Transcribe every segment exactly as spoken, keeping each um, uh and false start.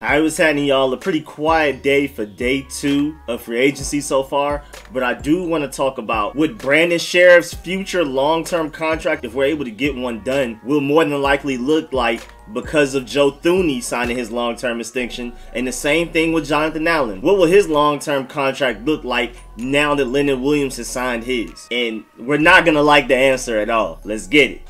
I was having y'all a pretty quiet day for day two of free agency so far, but I do want to talk about with Brandon Scherff's future long-term contract, if we're able to get one done, will more than likely look like because of Joe Thuney signing his long-term extension, and the same thing with Jonathan Allen. What will his long-term contract look like now that Leonard Williams has signed his? And we're not going to like the answer at all. Let's get it.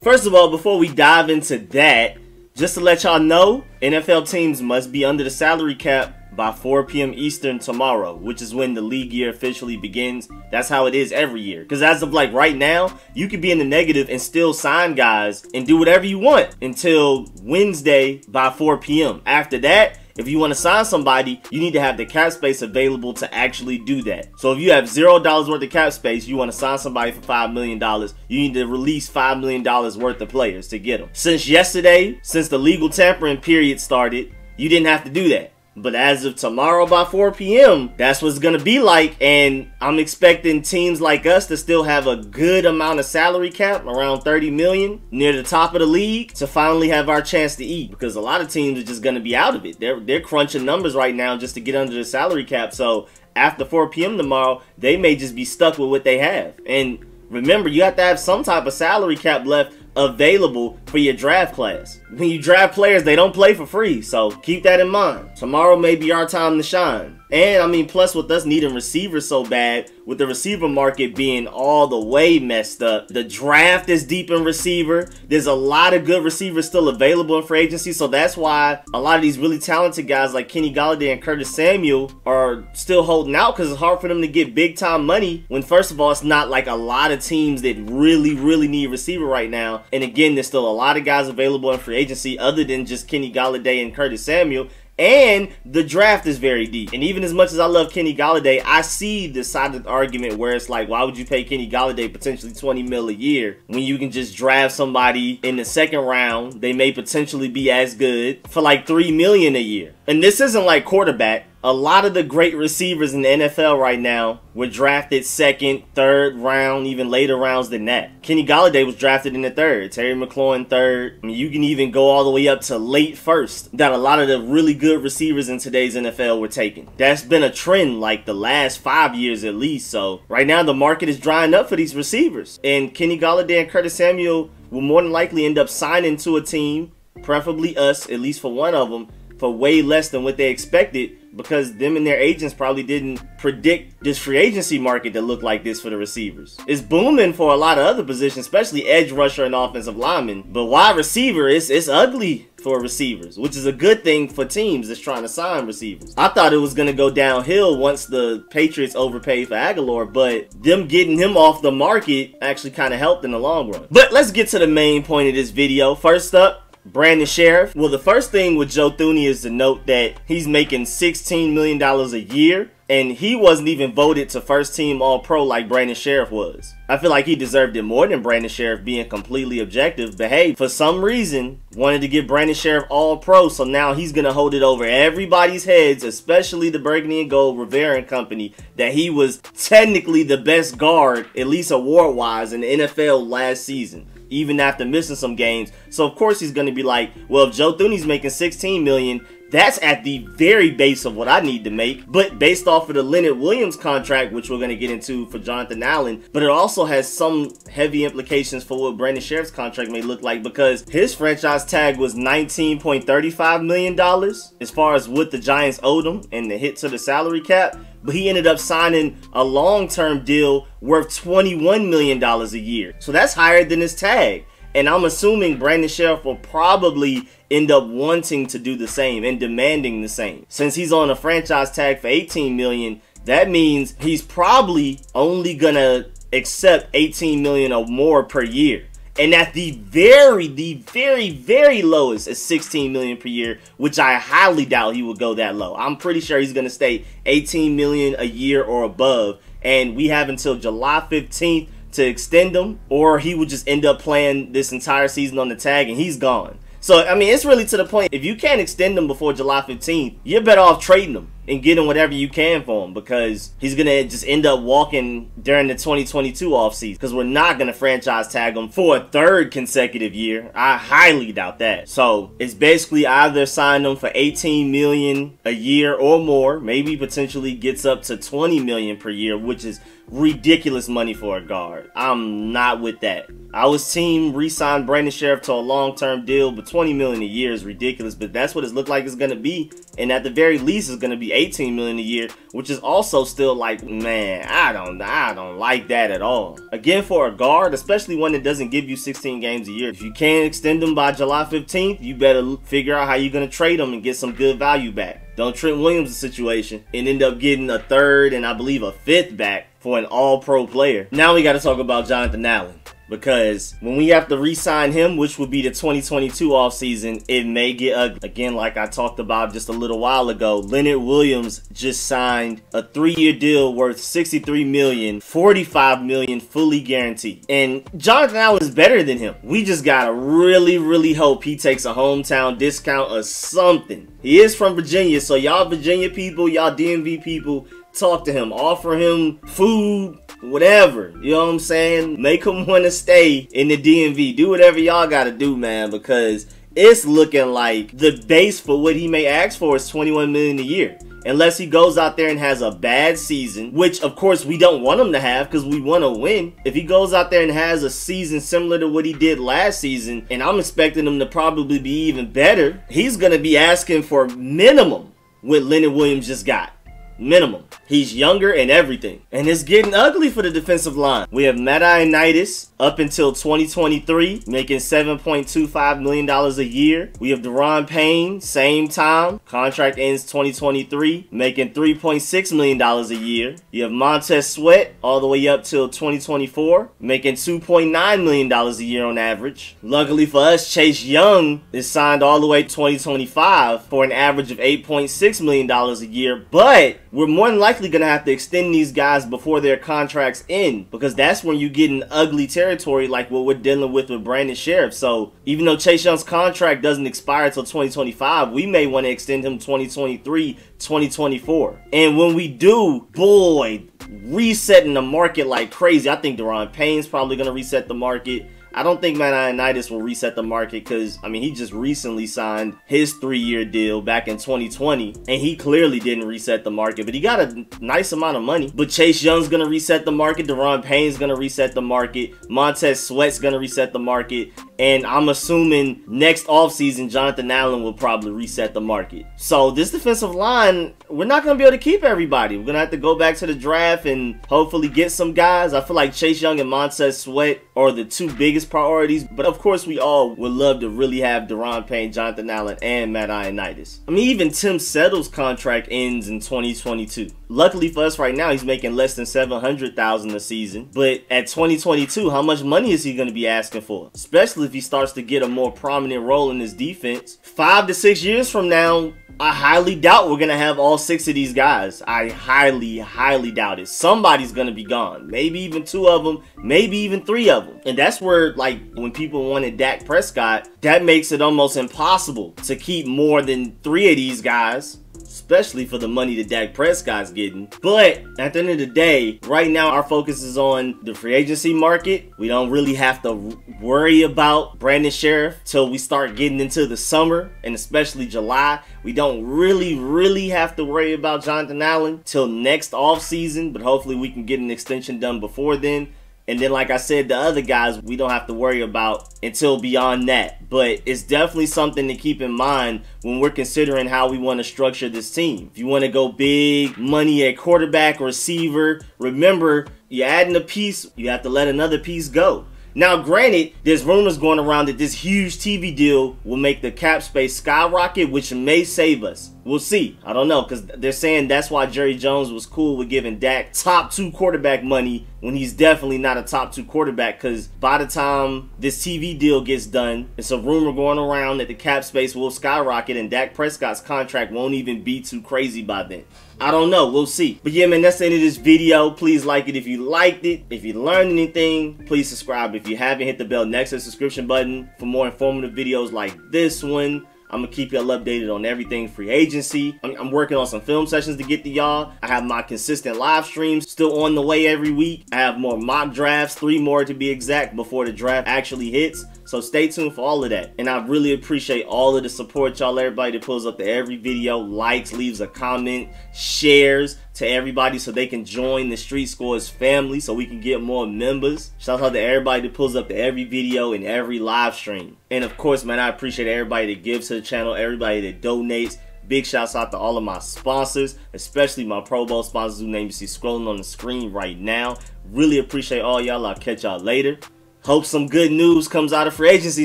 First of all, before we dive into that, just to let y'all know, N F L teams must be under the salary cap by four P M Eastern tomorrow, which is when the league year officially begins. That's how it is every year. Because as of like right now, you could be in the negative and still sign guys and do whatever you want until Wednesday by four P M After that, if you want to sign somebody, you need to have the cap space available to actually do that. So if you have zero dollars worth of cap space, you want to sign somebody for five million dollars, you need to release five million dollars worth of players to get them. Since yesterday, since the legal tampering period started, you didn't have to do that. But as of tomorrow by four P M, that's what it's going to be like. And I'm expecting teams like us to still have a good amount of salary cap, around thirty million, near the top of the league, to finally have our chance to eat. Because a lot of teams are just going to be out of it. They're, they're crunching numbers right now just to get under the salary cap. So after four P M tomorrow, they may just be stuck with what they have. And remember, you have to have some type of salary cap left available for your draft class. When you draft players, they don't play for free, so keep that in mind. Tomorrow may be our time to shine. And I mean, plus with us needing receivers so bad, with the receiver market being all the way messed up, the draft is deep in receiver. There's a lot of good receivers still available in free agency, so that's why a lot of these really talented guys like Kenny Golladay and Curtis Samuel are still holding out, because it's hard for them to get big time money when, first of all, it's not like a lot of teams that really really need receiver right now. And again, there's still a lot of guys available in free agency other than just Kenny Golladay and Curtis Samuel. And the draft is very deep. And even as much as I love Kenny Golladay, I see the side of the argument where it's like, why would you pay Kenny Golladay potentially twenty mil a year when you can just draft somebody in the second round? They may potentially be as good for like three million a year. And this isn't like quarterback. A lot of the great receivers in the N F L right now were drafted second, third round, even later rounds than that. Kenny Golladay was drafted in the third, Terry McLaurin third. I mean, you can even go all the way up to late first that a lot of the really good receivers in today's N F L were taken. That's been a trend like the last five years at least. So right now the market is drying up for these receivers. And Kenny Golladay and Curtis Samuel will more than likely end up signing to a team, preferably us, at least for one of them, for way less than what they expected, because them and their agents probably didn't predict this free agency market to look like this for the receivers. It's booming for a lot of other positions, especially edge rusher and offensive lineman. But wide receiver, it's, it's ugly for receivers, which is a good thing for teams that's trying to sign receivers. I thought it was going to go downhill once the Patriots overpaid for Aguilar, but them getting him off the market actually kind of helped in the long run. But let's get to the main point of this video. First up, Brandon Scherff. Well, the first thing with Joe Thuney is to note that he's making sixteen million dollars a year, and he wasn't even voted to first team All-Pro like Brandon Scherff was. I feel like he deserved it more than Brandon Scherff, being completely objective, but hey, for some reason, wanted to give Brandon Scherff All-Pro, so now he's going to hold it over everybody's heads, especially the Burgundy and Gold, Rivera and company, that he was technically the best guard, at least award-wise, in the N F L last season, even after missing some games. So of course he's going to be like, well, if Joe Thuney's making sixteen million dollars, that's at the very base of what I need to make. But based off of the Leonard Williams contract, which we're going to get into for Jonathan Allen, but it also has some heavy implications for what Brandon Scherff's contract may look like, because his franchise tag was nineteen point three five million dollars as far as what the Giants owed him and the hit to the salary cap. But he ended up signing a long-term deal worth twenty-one million dollars a year. So that's higher than his tag. And I'm assuming Brandon Scherff will probably end up wanting to do the same and demanding the same. Since he's on a franchise tag for eighteen million dollars, that means he's probably only going to accept eighteen million dollars or more per year. And at the very, the very, very lowest is sixteen million dollars per year, which I highly doubt he will go that low. I'm pretty sure he's going to stay eighteen million dollars a year or above. And we have until July fifteenth to extend him, or he would just end up playing this entire season on the tag and he's gone. So, I mean, it's really to the point, if you can't extend him before July fifteenth, you're better off trading him and getting whatever you can for him, because he's going to just end up walking during the twenty twenty-two offseason, because we're not going to franchise tag him for a third consecutive year. I highly doubt that. So it's basically either sign him for eighteen million dollars a year or more, maybe potentially gets up to twenty million dollars per year, which is ridiculous money for a guard. I'm not with that. I was team re-signed Brandon Scherff to a long-term deal, but twenty million dollars a year is ridiculous, but that's what it looks like it's going to be, and at the very least, it's going to be eighteen million dollars a year, which is also still like, man, I don't, I don't like that at all. Again, for a guard, especially one that doesn't give you sixteen games a year, if you can't extend them by July fifteenth, you better figure out how you're going to trade them and get some good value back. Don't Trent Williams the situation and end up getting a third and I believe a fifth back for an all-pro player. Now we got to talk about Jonathan Allen, because when we have to re-sign him, which would be the twenty twenty-two offseason, it may get ugly. Again, like I talked about just a little while ago, Leonard Williams just signed a three-year deal worth sixty-three million dollars, forty-five million dollars fully guaranteed. And Jonathan Allen is better than him. We just gotta really, really hope he takes a hometown discount or something. He is from Virginia, so y'all Virginia people, y'all D M V people, talk to him, offer him food, whatever, you know what I'm saying? Make him want to stay in the D M V. Do whatever y'all gotta do, man, because it's looking like the base for what he may ask for is twenty-one million dollars a year, unless he goes out there and has a bad season, which of course we don't want him to have because we want to win. If he goes out there and has a season similar to what he did last season, and I'm expecting him to probably be even better, he's gonna be asking for minimum what Leonard Williams just got. Minimum. He's younger and everything. And it's getting ugly for the defensive line. We have Matt Ioannidis up until twenty twenty-three, making seven point two five million dollars a year. We have Daron Payne, same time. Contract ends twenty twenty-three, making three point six million dollars a year. You have Montez Sweat all the way up till twenty twenty-four, making two point nine million dollars a year on average. Luckily for us, Chase Young is signed all the way to twenty twenty-five for an average of eight point six million dollars a year, but we're more than likely going to have to extend these guys before their contracts end, because that's when you get in ugly territory like what we're dealing with with Brandon Scherff. So even though Chase Young's contract doesn't expire until twenty twenty-five, we may want to extend him twenty twenty-three, twenty twenty-four. And when we do, boy, resetting the market like crazy. I think Daron Payne's probably going to reset the market. I don't think Matt Ioannidis will reset the market because, I mean, he just recently signed his three-year deal back in twenty twenty, and he clearly didn't reset the market, but he got a nice amount of money. But Chase Young's going to reset the market. Daron Payne's going to reset the market. Montez Sweat's going to reset the market. And I'm assuming next offseason, Jonathan Allen will probably reset the market. So this defensive line, we're not going to be able to keep everybody. We're going to have to go back to the draft and hopefully get some guys. I feel like Chase Young and Montez Sweat are the two biggest priorities. But of course, we all would love to really have Daron Payne, Jonathan Allen, and Matt Ioannidis. I mean, even Tim Settle's contract ends in twenty twenty-two. Luckily for us right now, he's making less than seven hundred thousand dollars a season. But at twenty twenty-two, how much money is he going to be asking for? Especially if he starts to get a more prominent role in his defense. Five to six years from now, I highly doubt we're going to have all six of these guys. I highly, highly doubt it. Somebody's going to be gone. Maybe even two of them, maybe even three of them. And that's where, like, when people wanted Dak Prescott, that makes it almost impossible to keep more than three of these guys, especially for the money that Dak Prescott's getting. But at the end of the day, right now our focus is on the free agency market. We don't really have to worry about Brandon Scherff till we start getting into the summer, and especially July. We don't really, really have to worry about Jonathan Allen till next offseason, but hopefully we can get an extension done before then. And then, like I said, the other guys, we don't have to worry about until beyond that. But it's definitely something to keep in mind when we're considering how we want to structure this team. If you want to go big money at quarterback, receiver, remember, you're adding a piece, you have to let another piece go. Now, granted, there's rumors going around that this huge T V deal will make the cap space skyrocket, which may save us. We'll see. I don't know, because they're saying that's why Jerry Jones was cool with giving Dak top two quarterback money when he's definitely not a top two quarterback, because by the time this T V deal gets done, it's a rumor going around that the cap space will skyrocket and Dak Prescott's contract won't even be too crazy by then. I don't know. We'll see. But yeah, man, that's the end of this video. Please like it if you liked it. If you learned anything, please subscribe. If you haven't, hit the bell next to the subscription button for more informative videos like this one. I'm going to keep y'all updated on everything free agency. I'm, I'm working on some film sessions to get to y'all. I have my consistent live streams still on the way every week. I have more mock drafts, three more to be exact, before the draft actually hits. So stay tuned for all of that. And I really appreciate all of the support, y'all. Everybody that pulls up to every video, likes, leaves a comment, shares to everybody so they can join the Street Scores family so we can get more members. Shout out to everybody that pulls up to every video and every live stream. And of course, man, I appreciate everybody that gives to the channel, everybody that donates. Big shouts out to all of my sponsors, especially my Pro Bowl sponsors whose name you see scrolling on the screen right now. Really appreciate all y'all. I'll catch y'all later. Hope some good news comes out of free agency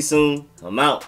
soon. I'm out.